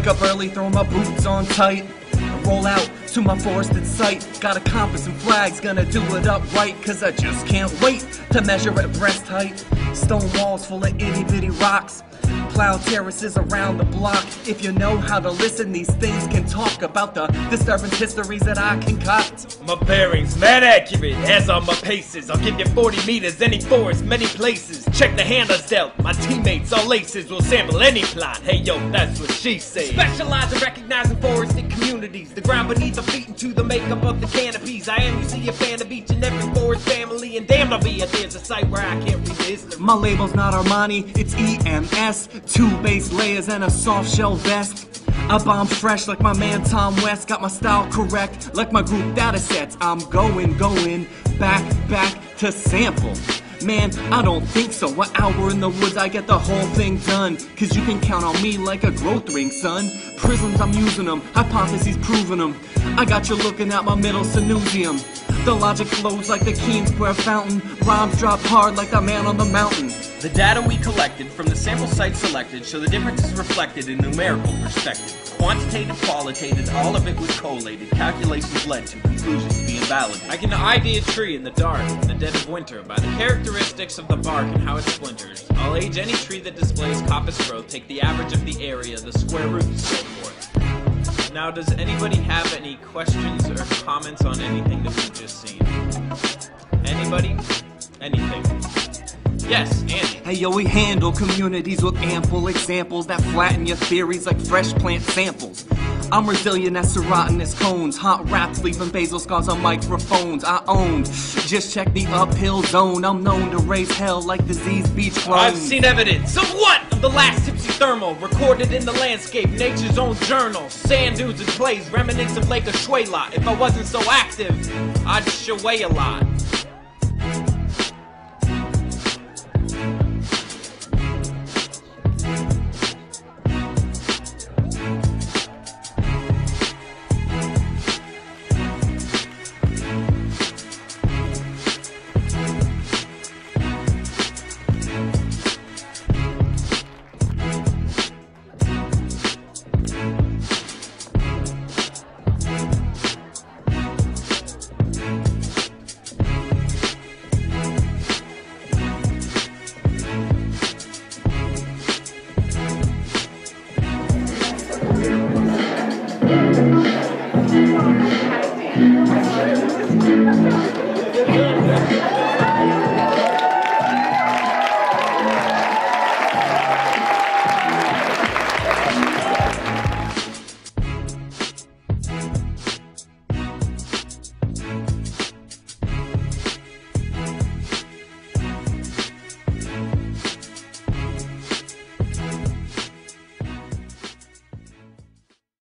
Wake up early, throw my boots on tight, and roll out to my forested site. Got a compass and flags, gonna do it up right, cause I just can't wait to measure at breast height. Stone walls full of itty bitty rocks, plow terraces around the block. If you know how to listen, these things can talk about the disturbance histories that I concoct. My bearings, mad accurate, as are my paces. I'll give you 40 meters, any forest, many places. Check the hand I dealt, my teammates, all aces. Will sample any plot, hey yo, that's what she said. Specialize in recognizing forested communities, the ground beneath our feet into the makeup of the canopies. I am UC, a fan of each and every forest family, and damn, I'll be if there's a site where I can't resist. My label's not Armani, it's EMS. 2 base layers and a soft shell vest. I bomb fresh like my man Tom West. Got my style correct like my group data sets. I'm going back to sample. Man, I don't think so. An hour in the woods, I get the whole thing done. Cause you can count on me like a growth ring, son. Prisms, I'm using them. Hypotheses, proving them. I got you looking at my middle synusium. The logic flows like the Keensburg fountain. Rhymes drop hard like the man on the mountain. The data we collected from the sample site selected show the differences reflected in numerical perspective. Quantitative, qualitative, all of it was collated. Calculations led to conclusions being validated. I can ID a tree in the dark, in the dead of winter, by the characteristics of the bark and how it splinters. I'll age any tree that displays coppice growth, take the average of the area, the square root, and so forth. Now, does anybody have any questions or comments on anything that we've just seen? Anybody? Anything? Yes, Andy. Hey yo, we handle communities with ample examples that flatten your theories like fresh plant samples. I'm resilient as serotonin as cones, hot raps leaving basal scars on microphones. I owned, just check the uphill zone. I'm known to raise hell like disease beach clones. I've seen evidence of what? Of the last tipsy thermal, recorded in the landscape, nature's own journal. Sand dunes and plays, remnants of Lake Oshway lot. If I wasn't so active, I'd shaway a lot.